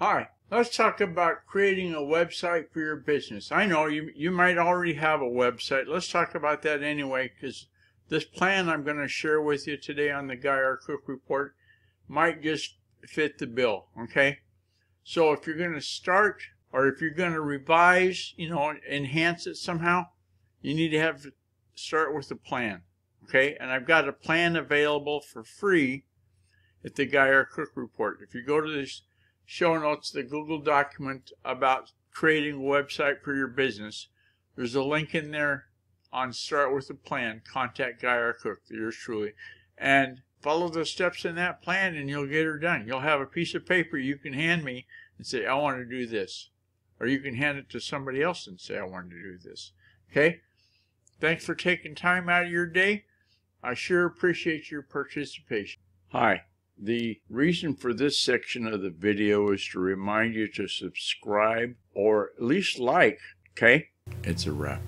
Hi, let's talk about creating a website for your business. I know you might already have a website. Let's talk about that anyway, because this plan I'm going to share with you today on the Guy R Cook Report might just fit the bill, okay? So if you're going to start, or if you're going to revise, you know, enhance it somehow, you need to start with a plan, okay? And I've got a plan available for free at the Guy R Cook Report. If you go to this show notes, the Google document about creating a website for your business, there's a link in there on Start With A Plan, contact Guy R Cook, yours truly, and follow the steps in that plan and you'll get her done. You'll have a piece of paper you can hand me and say, I want to do this. Or you can hand it to somebody else and say, I want to do this. Okay? Thanks for taking time out of your day. I sure appreciate your participation. Hi. The reason for this section of the video is to remind you to subscribe or at least like, okay? It's a wrap.